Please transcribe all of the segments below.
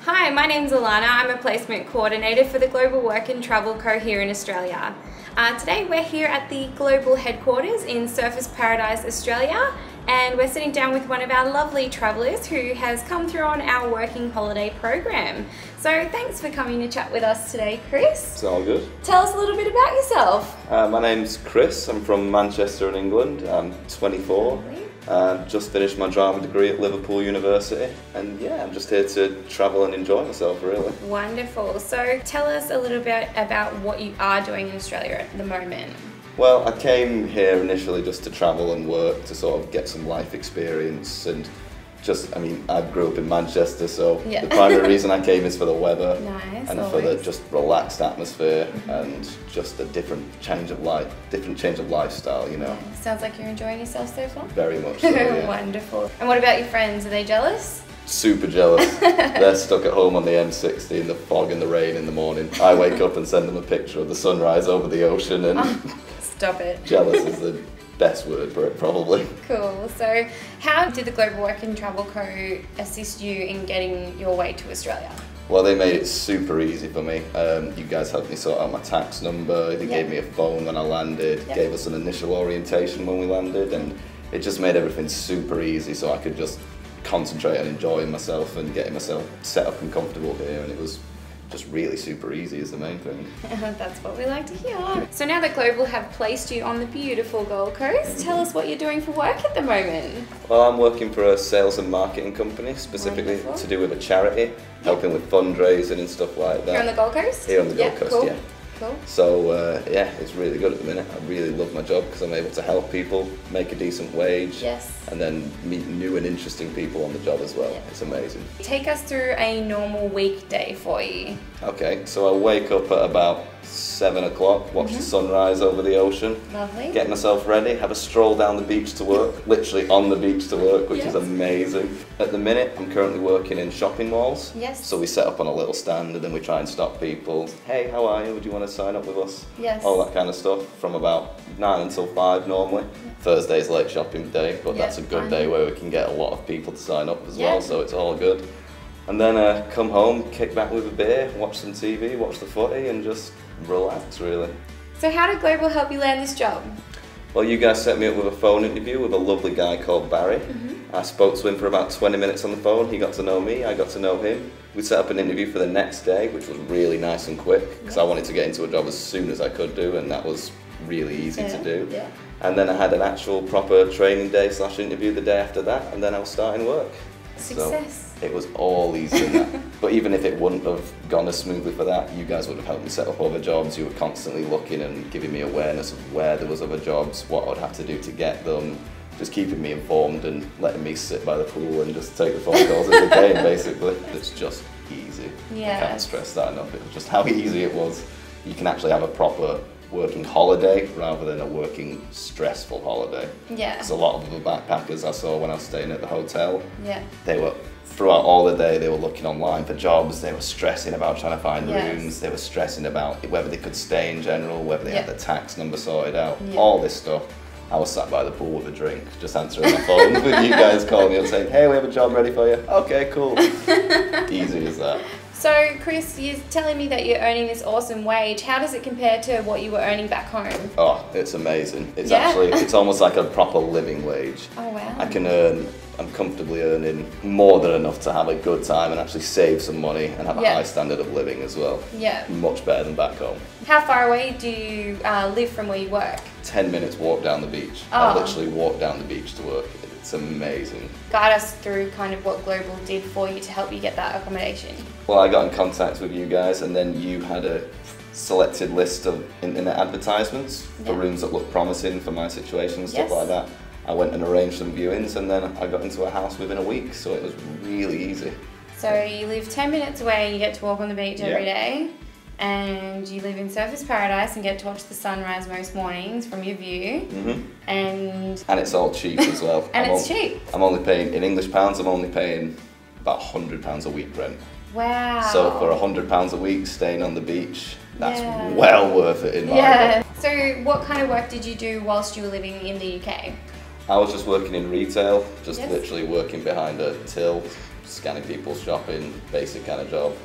Hi, my name's Alana. I'm a placement coordinator for the Global Work and Travel Co here in Australia. Today we're here at the global headquarters in Surfers Paradise, Australia, and we're sitting down with one of our lovely travellers who has come through on our working holiday program. So thanks for coming to chat with us today, Chris. It's all good. Tell us a little bit about yourself. My name's Chris. I'm from Manchester in England. I'm 24. Lovely. Just finished my drama degree at Liverpool University, and yeah, I'm just here to travel and enjoy myself, really. Wonderful. So tell us a little bit about what you are doing in Australia at the moment. Well, I came here initially just to travel and work, to sort of get some life experience, and just, I mean, I grew up in Manchester, so yeah. The primary reason I came is for the weather. Nice, and always. For the just relaxed atmosphere, mm-hmm. and just a different change of lifestyle, you know. Sounds like you're enjoying yourself so far. Very much so, yeah. Wonderful. And what about your friends? Are they jealous? Super jealous. They're stuck at home on the M60 in the fog and the rain in the morning. I wake up and send them a picture of the sunrise over the ocean and... Oh, stop it. Jealous is the best word for it, probably. Cool. So how did the Global Work and Travel Co assist you in getting your way to Australia? Well, they made it super easy for me. You guys helped me sort out my tax number, they gave me a phone when I landed, gave us an initial orientation when we landed, and it just made everything super easy so I could just concentrate on enjoying myself and getting myself set up and comfortable here, and it was just really super easy is the main thing. That's what we like to hear. So now that Global have placed you on the beautiful Gold Coast, tell us what you're doing for work at the moment. Well, I'm working for a sales and marketing company, specifically to do with a charity, helping with fundraising and stuff like that. Here on the Gold Coast? Here on the Gold Coast, cool. Yeah. Cool. So yeah, it's really good at the minute. I really love my job because I'm able to help people, make a decent wage, and then meet new and interesting people on the job as well. Yeah. It's amazing. Take us through a normal weekday for you. Okay, so I wake up at about 7 o'clock, watch the sunrise over the ocean. Lovely. Get myself ready, have a stroll down the beach to work, literally on the beach to work, which is amazing. At the minute, I'm currently working in shopping malls. Yes. So we set up on a little stand and then we try and stop people. Hey, how are you? Would you want to sign up with us? Yes. All that kind of stuff from about 9 until 5 normally. Yep. Thursday's late shopping day, but that's a good day where we can get a lot of people to sign up as well, so it's all good. And then come home, kick back with a beer, watch some TV, watch the footy, and just relax, really. So how did Global help you land this job? Well, you guys set me up with a phone interview with a lovely guy called Barry. I spoke to him for about 20 minutes on the phone. He got to know me, I got to know him. We set up an interview for the next day, which was really nice and quick, because I wanted to get into a job as soon as I could do, and that was really easy to do. Yeah. And then I had an actual proper training day / interview the day after that, and then I was starting work. Success. So it was all easy in that. But even if it wouldn't have gone as smoothly for that, you guys would have helped me set up other jobs. You were constantly looking and giving me awareness of where there was other jobs, what I'd have to do to get them, just keeping me informed and letting me sit by the pool and just take the phone calls as a game, basically. It's just easy. Yeah. I can't stress that enough. It was just how easy it was. You can actually have a proper working holiday rather than a working stressful holiday. Yeah. Because a lot of the backpackers I saw when I was staying at the hotel, they were, throughout all the day, they were looking online for jobs, they were stressing about trying to find rooms, they were stressing about whether they could stay in general, whether they had the tax number sorted out, all this stuff. I was sat by the pool with a drink, just answering my phone with you guys calling me and saying, hey, we have a job ready for you. Okay, cool. Easy as that. So Chris, you're telling me that you're earning this awesome wage. How does it compare to what you were earning back home? Oh, it's amazing. It's actually, it's almost like a proper living wage. Oh wow. I can earn, I'm comfortably earning more than enough to have a good time and actually save some money and have a high standard of living as well. Yeah. Much better than back home. How far away do you live from where you work? 10 minutes walk down the beach. Oh. I literally walk down the beach to work. It's amazing. Guide us through kind of what Global did for you to help you get that accommodation. Well, I got in contact with you guys and then you had a selected list of internet advertisements for rooms that looked promising for my situation and stuff like that. I went and arranged some viewings and then I got into a house within a week, so it was really easy. So you live 10 minutes away and you get to walk on the beach every day, and you live in Surfers Paradise and get to watch the sunrise most mornings from your view. And it's all cheap as well. And I'm cheap. I'm only paying, in English pounds, I'm only paying about £100 a week rent. Wow. So for £100 a week staying on the beach, that's well worth it in my opinion. So what kind of work did you do whilst you were living in the UK? I was just working in retail, just literally working behind a till, scanning people's shopping, basic kind of job.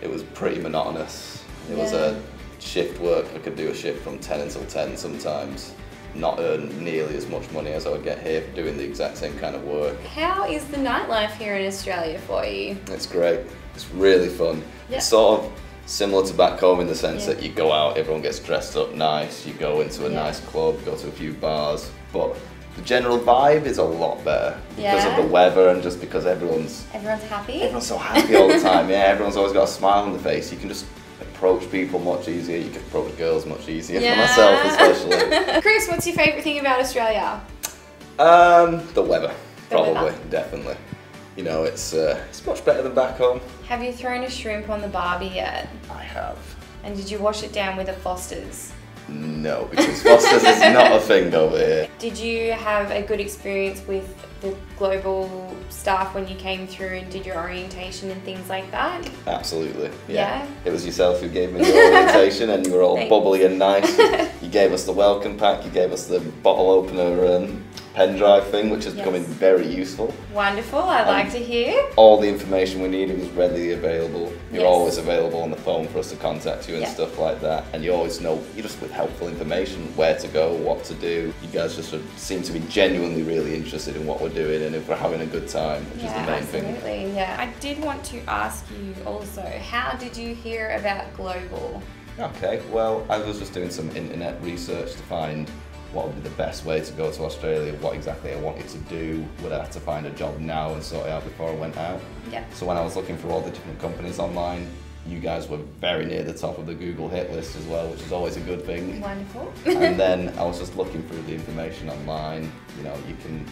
It was pretty monotonous. It was a shift work. I could do a shift from 10 until 10 sometimes, not earn nearly as much money as I would get here doing the exact same kind of work. How is the nightlife here in Australia for you? It's great. It's really fun. Yep. It's sort of similar to back home in the sense that you go out, everyone gets dressed up nice, you go into a nice club, go to a few bars, but the general vibe is a lot better because of the weather and just because everyone's happy. Everyone's so happy all the time. Everyone's always got a smile on the face. You can just approach people much easier. You can approach girls much easier. For myself especially. Chris, what's your favourite thing about Australia? The weather, definitely. You know, it's much better than back home. Have you thrown a shrimp on the barbie yet? I have. And did you wash it down with a Foster's? No, because Foster's is not a thing over here. Did you have a good experience with the global staff when you came through and did your orientation and things like that? Absolutely, yeah. It was yourself who gave me the orientation and you were all bubbly and nice. You gave us the welcome pack, you gave us the bottle opener and pen drive thing, which is becoming very useful. Wonderful, I like to hear. All the information we needed was readily available. You're always available on the phone for us to contact you and stuff like that. And you always know, you're just with helpful information, where to go, what to do. You guys just seem to be genuinely really interested in what we're doing and if we're having a good time, which is the main thing. Absolutely, I did want to ask you also, how did you hear about Global? Okay, well, I was just doing some internet research to find what would be the best way to go to Australia, what exactly I wanted to do, would I have to find a job now and sort it out before I went out? Yeah. So when I was looking for all the different companies online, you guys were very near the top of the Google hit list as well, which is always a good thing. Wonderful. And then I was just looking through the information online, you know, you can,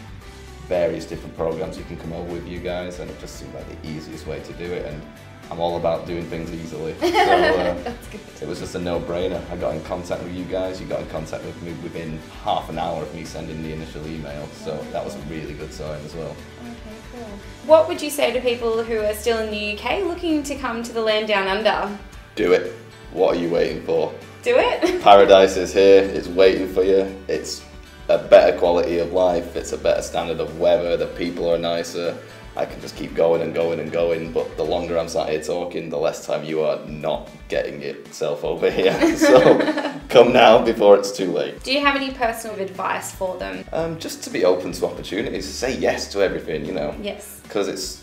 various different programs you can come over with you guys, and it just seemed like the easiest way to do it. And I'm all about doing things easily, so that's good. It was just a no-brainer. I got in contact with you guys, you got in contact with me within half an hour of me sending the initial email, so that was a really good sign as well. Okay, cool. What would you say to people who are still in the UK looking to come to the land down under? Do it. What are you waiting for? Do it. Paradise is here, it's waiting for you. It's a better quality of life, it's a better standard of weather, the people are nicer. I can just keep going and going and going, but the longer I'm sat here talking, the less time you are not getting yourself over here. So come now before it's too late. Do you have any personal advice for them? Just to be open to opportunities, say yes to everything, you know. Yes. Because it's,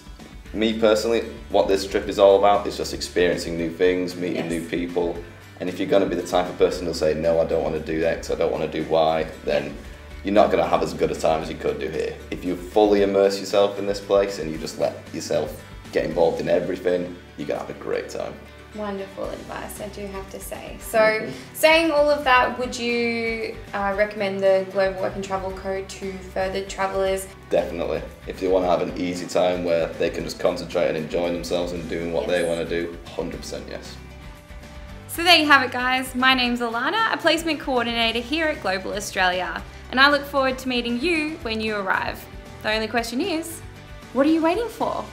me personally, what this trip is all about is just experiencing new things, meeting new people. And if you're going to be the type of person who'll say, no, I don't want to do X, I don't want to do Y, then you're not going to have as good a time as you could do here. If you fully immerse yourself in this place and you just let yourself get involved in everything, you're going to have a great time. Wonderful advice, I do have to say. So saying all of that, would you recommend the Global Work and Travel Co to further travellers? Definitely. If they want to have an easy time where they can just concentrate and enjoy themselves and doing what they want to do, 100% yes. So there you have it guys, my name's Alana, a placement coordinator here at Global Australia. And I look forward to meeting you when you arrive. The only question is, what are you waiting for?